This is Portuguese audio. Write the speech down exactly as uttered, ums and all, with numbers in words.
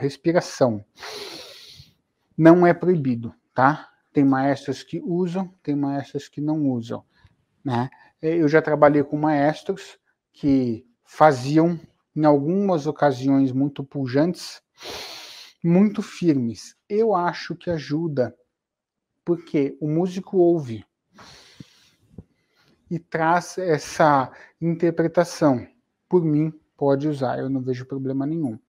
respiração. Não é proibido, tá? Tem maestros que usam, tem maestros que não usam, né? Eu já trabalhei com maestros que faziam, em algumas ocasiões muito pujantes, muito firmes. Eu acho que ajuda, porque o músico ouve e traz essa interpretação. Por mim, pode usar, eu não vejo problema nenhum.